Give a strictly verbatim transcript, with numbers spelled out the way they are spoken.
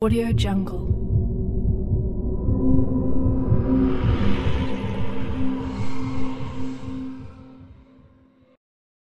AudioJungle.